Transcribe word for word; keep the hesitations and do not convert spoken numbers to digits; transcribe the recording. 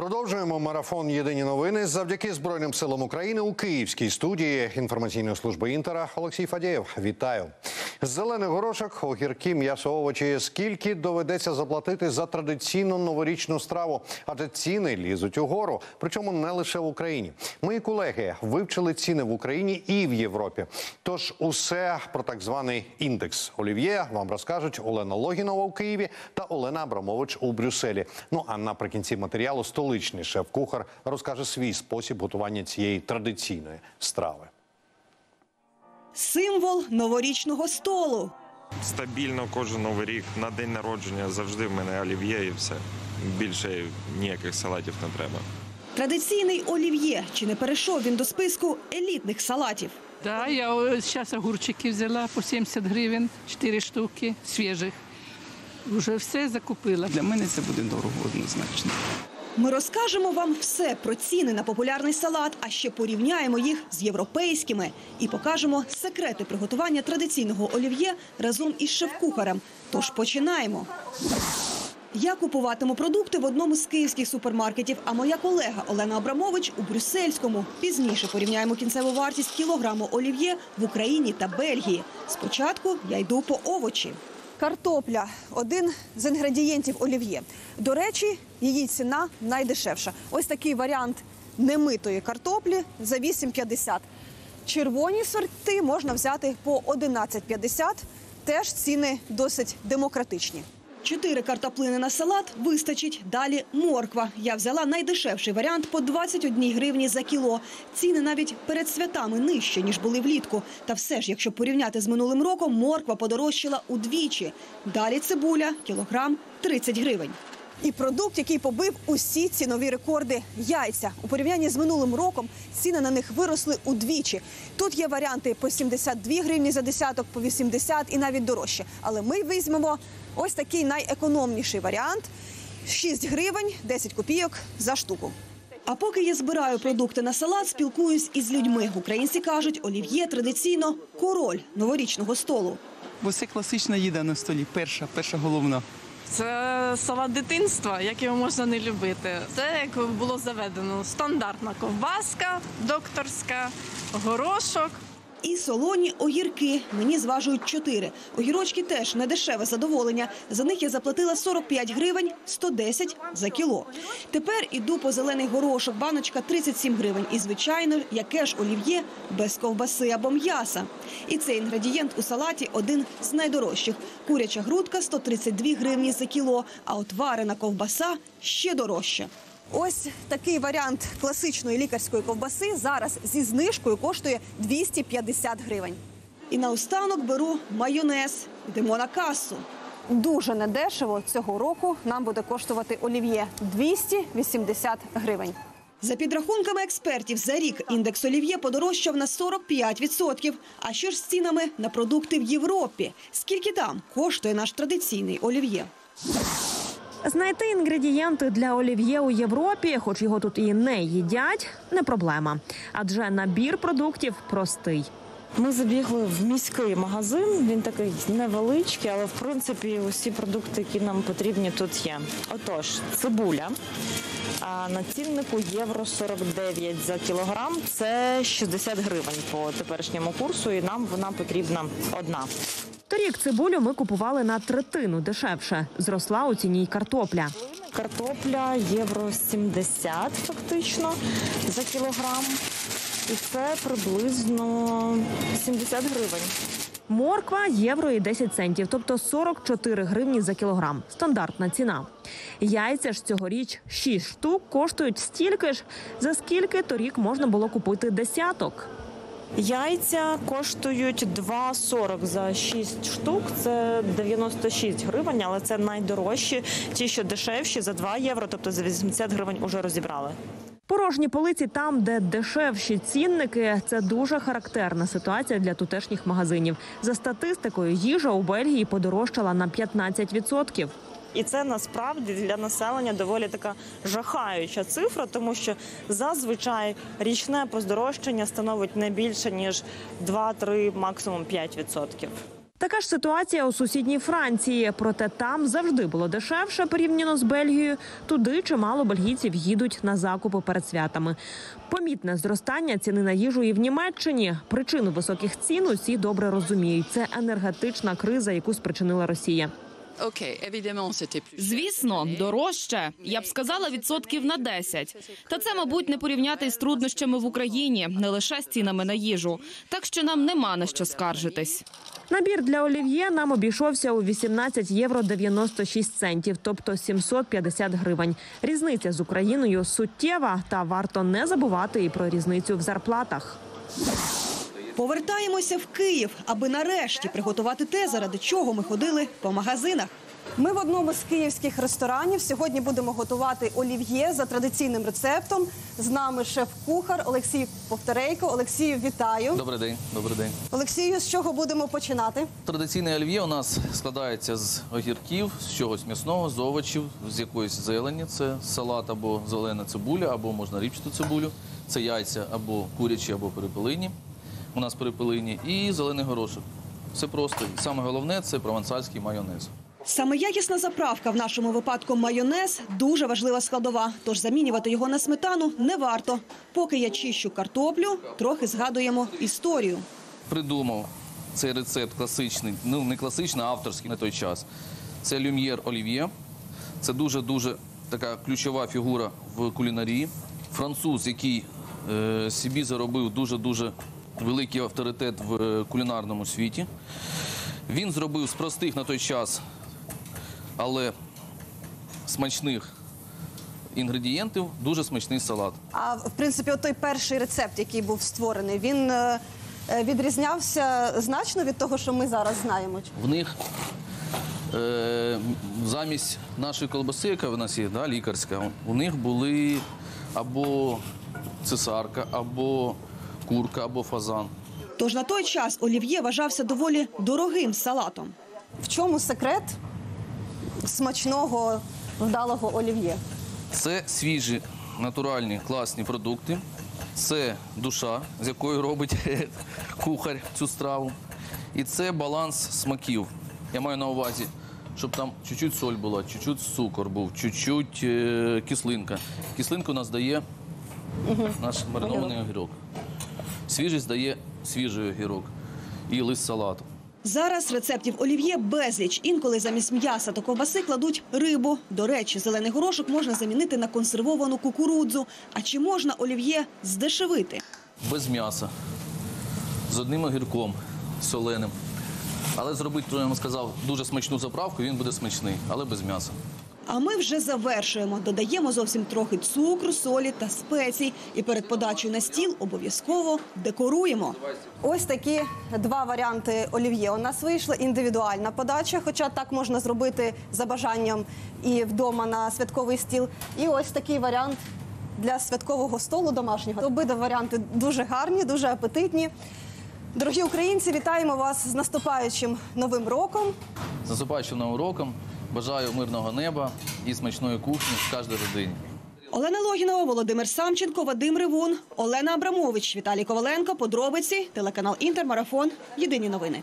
Продовжуємо марафон «Єдині новини» завдяки Збройним силам України у київській студії інформаційної служби «Інтера» Олексій Фадієв. Вітаю. З зелених горошок, огірки, м'ясо, овочі. Скільки доведеться заплатити за традиційну новорічну страву? Адже ціни лізуть угору. Причому не лише в Україні. Мої колеги вивчили ціни в Україні і в Європі. Тож усе про так званий індекс олів'є вам розкажуть Олена Логінова у Києві та Олена Абрамович у Брюсселі. Ну а наприкінці матеріалу столичний шеф-кухар розкаже свій спосіб готування цієї традиційної страви. Символ новорічного столу. Стабільно кожен Новий рік, на день народження завжди в мене олів'є і все. Більше ніяких салатів не треба. Традиційний олів'є. Чи не перейшов він до списку елітних салатів? Так, я зараз огурчики взяла по сімдесят гривень, чотири штуки, свіжих. Уже все закупила. Для мене це буде дорого однозначно. Ми розкажемо вам все про ціни на популярний салат, а ще порівняємо їх з європейськими. І покажемо секрети приготування традиційного олів'є разом із шеф-кухарем. Тож починаємо. Я купуватиму продукти в одному з київських супермаркетів, а моя колега Олена Абрамович у брюссельському. Пізніше порівняємо кінцеву вартість кілограму олів'є в Україні та Бельгії. Спочатку я йду по овочі. Картопля – один з інгредієнтів олів'є. До речі, її ціна найдешевша. Ось такий варіант немитої картоплі за вісім п'ятдесят. Червоні сорти можна взяти по одинадцять п'ятдесят. Теж ціни досить демократичні. Чотири картоплини на салат вистачить. Далі морква. Я взяла найдешевший варіант по двадцять одну гривню за кіло. Ціни навіть перед святами нижче, ніж були влітку. Та все ж, якщо порівняти з минулим роком, морква подорожчала удвічі. Далі цибуля – кілограм тридцять гривень. І продукт, який побив усі цінові рекорди – яйця. У порівнянні з минулим роком ціни на них виросли удвічі. Тут є варіанти по сімдесят дві гривні за десяток, по вісімдесят і навіть дорожче. Але ми візьмемо ось такий найекономніший варіант – шість гривень десять копійок за штуку. А поки я збираю продукти на салат, спілкуюсь із людьми. Українці кажуть, олів'є традиційно – король новорічного столу. Бо це класична їда на столі, перша, перша головна. Це салат дитинства, як його можна не любити. Це, як було заведено, стандартна ковбаска, докторська, горошок. І солоні огірки. Мені зважують чотири. Огірочки теж недешеве задоволення. За них я заплатила сорок п'ять гривень сто десять за кіло. Тепер іду по зелений горошок. Баночка тридцять сім гривень. І, звичайно, яке ж олів'є без ковбаси або м'яса. І цей інгредієнт у салаті один з найдорожчих. Куряча грудка – сто тридцять дві гривні за кіло, а от варена ковбаса ще дорожче. Ось такий варіант класичної лікарської ковбаси зараз зі знижкою коштує двісті п'ятдесят гривень. І наостанок беру майонез. Йдемо на касу. Дуже недешево цього року нам буде коштувати олів'є – двісті вісімдесят гривень. За підрахунками експертів, за рік індекс олів'є подорожчав на сорок п'ять відсотків. А що ж з цінами на продукти в Європі? Скільки там коштує наш традиційний олів'є? Знайти інгредієнти для олів'є у Європі, хоч його тут і не їдять, не проблема. Адже набір продуктів простий. Ми забігли в міський магазин, він такий невеличкий, але в принципі усі продукти, які нам потрібні, тут є. Отож, цибуля. А на ціннику євро сорок дев'ять за кілограм, це шістдесят гривень по теперішньому курсу, і нам вона потрібна одна. Торік цибулю ми купували на третину дешевше. Зросла у ціні й картопля. Картопля євро сімдесят фактично за кілограм. І це приблизно сімдесят гривень. Морква – євро і десять центів, тобто сорок чотири гривні за кілограм. Стандартна ціна. Яйця ж цьогоріч шість штук коштують стільки ж, за скільки торік можна було купити десяток. Яйця коштують два сорок за шість штук, це дев'яносто шість гривень, але це найдорожчі, ті, що дешевші, за два євро, тобто за вісімдесят гривень уже розібрали. Порожні полиці там, де дешевші цінники – це дуже характерна ситуація для тутешніх магазинів. За статистикою, їжа у Бельгії подорожчала на п'ятнадцять відсотків. І це насправді для населення доволі така жахаюча цифра, тому що зазвичай річне подорожчання становить не більше, ніж два-три, максимум п'ять відсотків. Така ж ситуація у сусідній Франції. Проте там завжди було дешевше порівняно з Бельгією. Туди чимало бельгійців їдуть на закупи перед святами. Помітне зростання ціни на їжу і в Німеччині. Причину високих цін усі добре розуміють. Це енергетична криза, яку спричинила Росія. Звісно, дорожче. Я б сказала відсотків на десять. Та це, мабуть, не порівняти з труднощами в Україні, не лише з цінами на їжу. Так що нам нема на що скаржитись. Набір для олів'є нам обійшовся у вісімнадцять євро дев'яносто шість центів, тобто сімсот п'ятдесят гривень. Різниця з Україною суттєва, та варто не забувати і про різницю в зарплатах. Повертаємося в Київ, аби нарешті приготувати те, заради чого ми ходили по магазинах. Ми в одному з київських ресторанів. Сьогодні будемо готувати олів'є за традиційним рецептом. З нами шеф-кухар Олексій Повторейко. Олексію, вітаю. Добрий день. Добрий день. Олексію, з чого будемо починати? Традиційне олів'є у нас складається з огірків, з чогось м'ясного, з овочів, з якоїсь зелені. Це салат або зелена цибуля, або можна ріпчату цибулю. Це яйця або курячі, або перепелині. У нас перепелині і зелений горошок. Все просто. Саме головне – це провансальський майонез. Саме якісна заправка, в нашому випадку майонез, дуже важлива складова. Тож замінювати його на сметану не варто. Поки я чищу картоплю, трохи згадуємо історію. Придумав цей рецепт класичний, ну не класичний, а авторський на той час. Це Люм'єр Олів'є. Це дуже-дуже така ключова фігура в кулінарії. Француз, який е, собі заробив дуже-дуже... великий авторитет в кулінарному світі. Він зробив з простих на той час, але смачних інгредієнтів, дуже смачний салат. А, в принципі, той перший рецепт, який був створений, він відрізнявся значно від того, що ми зараз знаємо? В них е, замість нашої колбаси, яка в нас є, да, лікарська, у них були або цесарка, або курка або фазан. Тож на той час олів'є вважався доволі дорогим салатом. В чому секрет смачного, вдалого олів'є? Це свіжі, натуральні, класні продукти. Це душа, з якою робить кухар цю страву. І це баланс смаків. Я маю на увазі, щоб там чуть-чуть соль була, чуть-чуть цукор був, чуть-чуть е- кислинка. Кислинку нас дає угу. наш маринований огірок. Свіжість дає свіжий огірок і лист салату. Зараз рецептів олів'є безліч. Інколи замість м'яса та ковбаси кладуть рибу. До речі, зелений горошок можна замінити на консервовану кукурудзу. А чи можна олів'є здешевити? Без м'яса, з одним огірком соленим. Але зробити, я вам сказав, дуже смачну заправку, він буде смачний, але без м'яса. А ми вже завершуємо. Додаємо зовсім трохи цукру, солі та спецій. І перед подачею на стіл обов'язково декоруємо. Ось такі два варіанти олів'є у нас вийшла. Індивідуальна подача, хоча так можна зробити за бажанням і вдома на святковий стіл. І ось такий варіант для святкового столу домашнього. Обидва варіанти дуже гарні, дуже апетитні. Дорогі українці, вітаємо вас з наступаючим Новим роком. З наступаючим Новим роком. Бажаю мирного неба і смачної кухні в кожній родині. Олена Логінова, Володимир Самченко, Вадим Ривун, Олена Абрамович, Віталій Коваленко, Подробиці, телеканал Інтермарафон. Єдині новини.